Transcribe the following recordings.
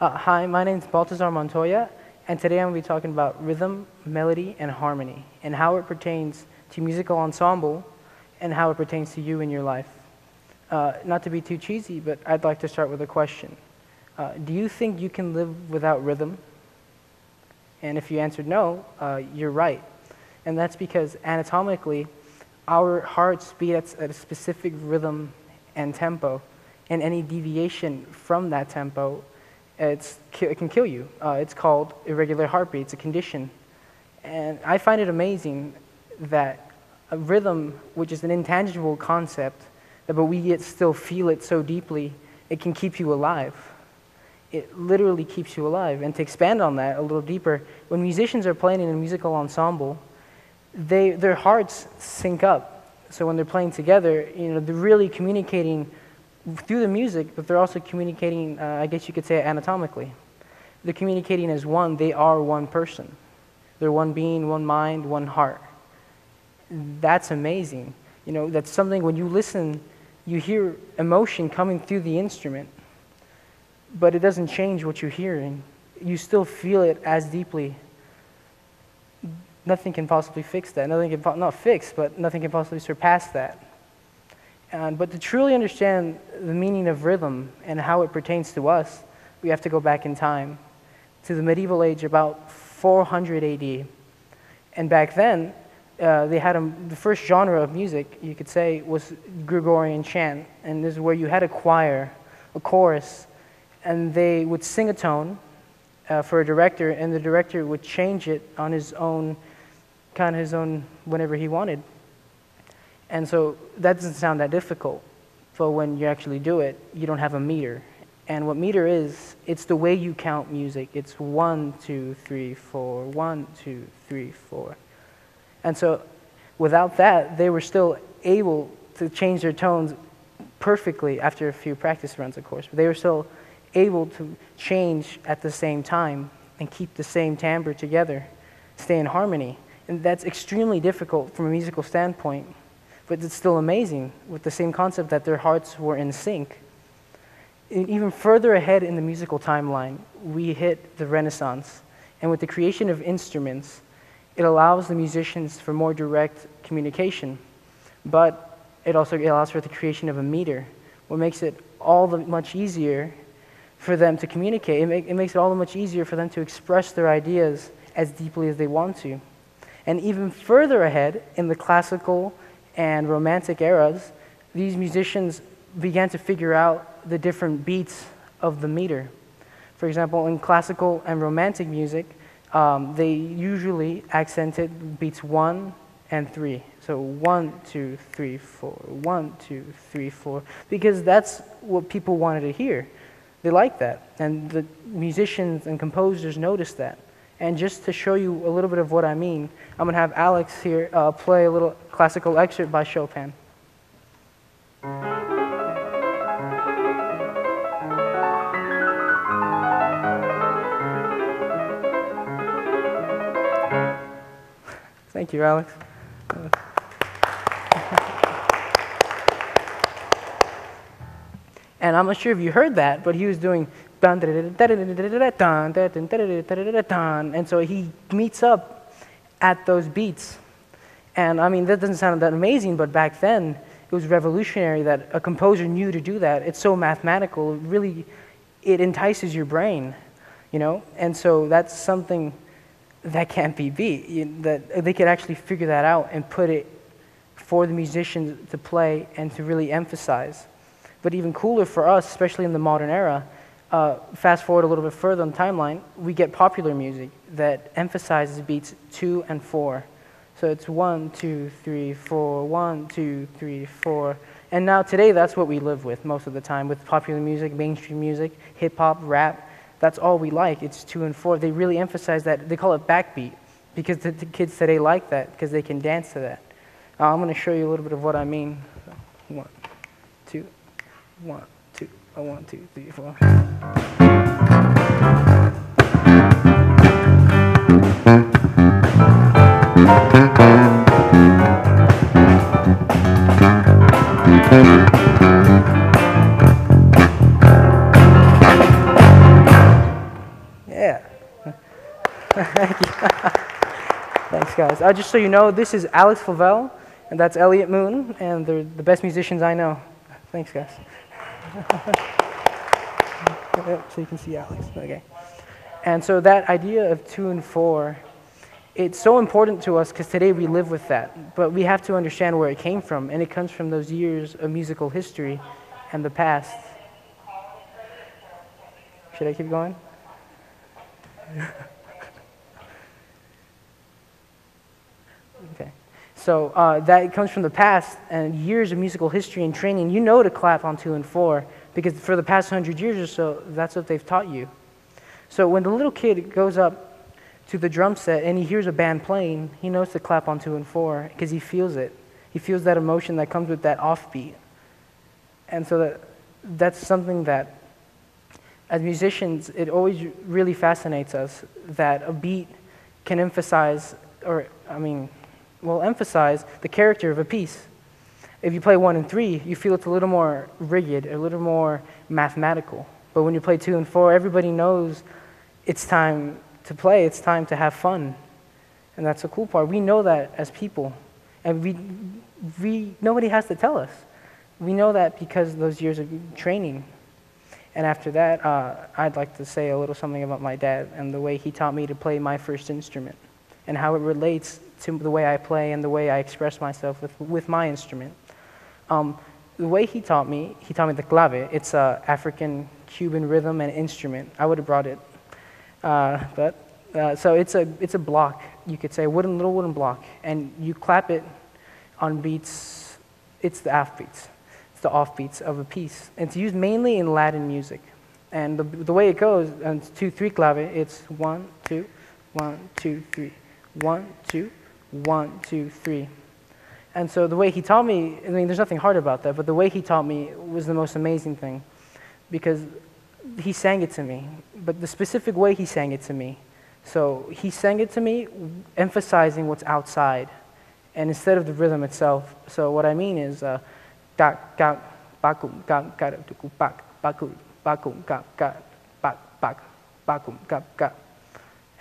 Hi, my name's Baltazar Montoya, and today I'm going to be talking about rhythm, melody, and harmony, and how it pertains to musical ensemble, and how it pertains to you in your life. Not to be too cheesy, but I'd like to start with a question. Do you think you can live without rhythm? And if you answered no, you're right. And that's because anatomically, our hearts beat at a specific rhythm and tempo, and any deviation from that tempo it can kill you. It's called irregular heartbeat. It's a condition. And I find it amazing that a rhythm, which is an intangible concept, but we yet still feel it so deeply, it can keep you alive. It literally keeps you alive. And to expand on that a little deeper, when musicians are playing in a musical ensemble, their hearts sync up. So when they're playing together, you know, they're really communicating through the music, but they're also communicating, I guess you could say anatomically. They're communicating as one, they are one person. They're one being, one mind, one heart. That's amazing. You know, that's something when you listen, you hear emotion coming through the instrument, but it doesn't change what you're hearing. You still feel it as deeply. Nothing can possibly fix that. Nothing can, not fix, but nothing can possibly surpass that. But to truly understand the meaning of rhythm and how it pertains to us, we have to go back in time to the medieval age, about 400 AD. And back then, they had the first genre of music, you could say, was Gregorian chant. And this is where you had a choir, a chorus, and they would sing a tone for a director, and the director would change it on his own, whenever he wanted. And so that doesn't sound that difficult, but when you actually do it, you don't have a meter. And what meter is, it's the way you count music. It's 1, 2, 3, 4, 1, 2, 3, 4. And so without that, they were still able to change their tones perfectly after a few practice runs, of course, but they were still able to change at the same time and keep the same timbre together, stay in harmony. And that's extremely difficult from a musical standpoint. But it's still amazing with the same concept that their hearts were in sync. And even further ahead in the musical timeline, we hit the Renaissance. And with the creation of instruments, it allows the musicians for more direct communication. But it also allows for the creation of a meter, what makes it all the much easier for them to communicate. It makes it all the much easier for them to express their ideas as deeply as they want to. And even further ahead in the classical and romantic eras, these musicians began to figure out the different beats of the meter. For example, in classical and romantic music, they usually accented beats 1 and 3. So 1, 2, 3, 4, 1, 2, 3, 4, because that's what people wanted to hear. They liked that, and the musicians and composers noticed that. And just to show you a little bit of what I mean, I'm going to have Alex here play a little classical excerpt by Chopin. Thank you, Alex. And I'm not sure if you heard that, but he was doing and so he meets up at those beats. And I mean, that doesn't sound that amazing, but back then it was revolutionary that a composer knew to do that. It's so mathematical, it entices your brain, you know? And so that's something that can't be beat, that they could actually figure that out and put it for the musicians to play and to really emphasize. But even cooler for us, especially in the modern era, fast forward a little bit further on the timeline, we get popular music that emphasizes beats 2 and 4. So it's 1, 2, 3, 4, 1, 2, 3, 4. And now today, that's what we live with most of the time, with popular music, mainstream music, hip hop, rap. That's all we like. It's 2 and 4. They really emphasize that. They call it backbeat because the kids today like that because they can dance to that. I'm going to show you a little bit of what I mean. So, 1, 2, 1. 1, 2, 3, 4. Thanks, guys. Just so you know, this is Alex Flavell, and that's Elliot Moon, and they're the best musicians I know. Thanks, guys. So you can see Alex. Okay. And so that idea of 2 and 4, it's so important to us because today we live with that, but we have to understand where it came from, and it comes from those years of musical history and the past. Should I keep going? Okay. So that comes from the past and years of musical history and training. You know to clap on 2 and 4 because for the past 100 years or so, that's what they've taught you. So when the little kid goes up to the drum set and he hears a band playing, he knows to clap on 2 and 4 because he feels it. He feels that emotion that comes with that offbeat. And so that's something that, as musicians, it always really fascinates us that a beat can emphasize, or I mean, well, emphasize the character of a piece. If you play 1 and 3, you feel it's a little more rigid, a little more mathematical. But when you play 2 and 4, everybody knows it's time to play, it's time to have fun. And that's the cool part. We know that as people. And nobody has to tell us. We know that because of those years of training. And after that, I'd like to say a little something about my dad and the way he taught me to play my first instrument and how it relates to the way I play and the way I express myself with my instrument. The way he taught me the clave. It's an African-Cuban rhythm and instrument. I would have brought it. So it's a block, you could say, little wooden block, and you clap it on beats. It's the offbeats. It's the offbeats of a piece. It's used mainly in Latin music, and the way it goes, and 2-3 clave. It's 1-2, 1-2-3, 1-2, 1-2-3, and so the way he taught me, I mean, there's nothing hard about that, but the way he taught me was the most amazing thing, because he sang it to me, but the specific way he sang it to me. So he sang it to me emphasizing what's outside and instead of the rhythm itself. So what I mean is and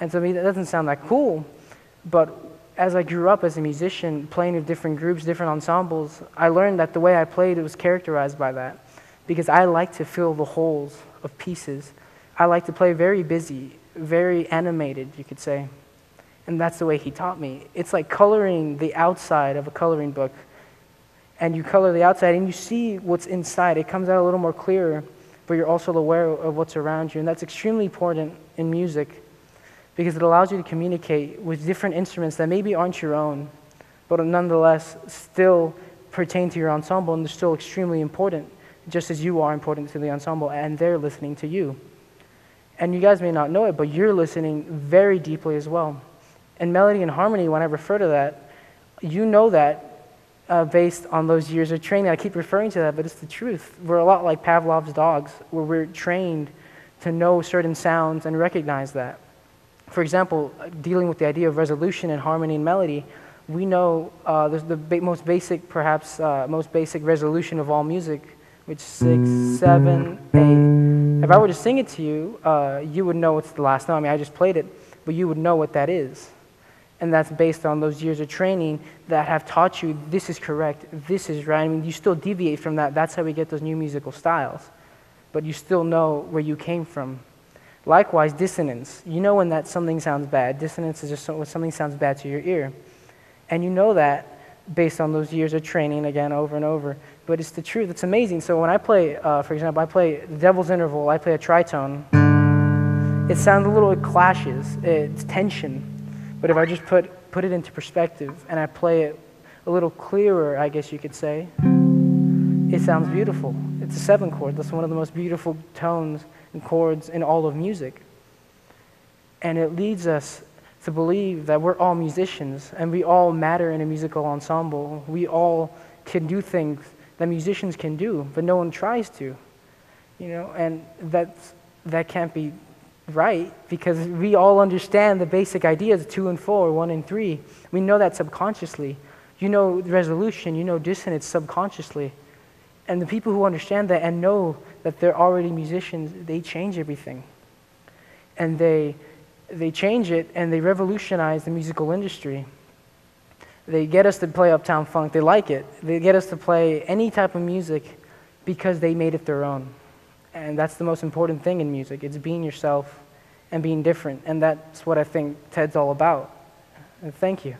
to me that doesn't sound that cool, but as I grew up as a musician playing with different groups, different ensembles, I learned that the way I played it was characterized by that because I like to fill the holes of pieces. I like to play very busy, very animated, you could say. And that's the way he taught me. It's like coloring the outside of a coloring book. And you color the outside and you see what's inside. It comes out a little more clearer, but you're also aware of what's around you. And that's extremely important in music because it allows you to communicate with different instruments that maybe aren't your own, but nonetheless still pertain to your ensemble and they're still extremely important, just as you are important to the ensemble and they're listening to you. And you guys may not know it, but you're listening very deeply as well. And melody and harmony, when I refer to that, you know that based on those years of training. I keep referring to that, but it's the truth. We're a lot like Pavlov's dogs, where we're trained to know certain sounds and recognize that. For example, dealing with the idea of resolution and harmony and melody, we know the most basic, perhaps most basic resolution of all music, which 6, 7, 8. If I were to sing it to you, you would know it's the last note. I mean, I just played it, but you would know what that is. And that's based on those years of training that have taught you this is correct, this is right. I mean, you still deviate from that. That's how we get those new musical styles. But you still know where you came from. Likewise, dissonance. You know when that something sounds bad. Dissonance is just when something sounds bad to your ear. And you know that based on those years of training, again, over and over. But it's the truth. It's amazing. So when I play, for example, I play Devil's Interval, I play a tritone. It sounds a little, it clashes, it's tension. But if I just put it into perspective and I play it a little clearer, I guess you could say, it sounds beautiful. It's a 7 chord. That's one of the most beautiful tones and chords in all of music. And it leads us to believe that we're all musicians and we all matter in a musical ensemble. We all can do things that musicians can do, but no one tries to, you know, and that can't be right because we all understand the basic ideas of 2 and 4, 1 and 3. We know that subconsciously. You know resolution, you know dissonance subconsciously. And the people who understand that and know that they're already musicians, they change everything. And they they change it and they revolutionize the musical industry. They get us to play Uptown Funk, they like it. They get us to play any type of music because they made it their own. And that's the most important thing in music. It's being yourself and being different. And that's what I think TED's all about. And thank you.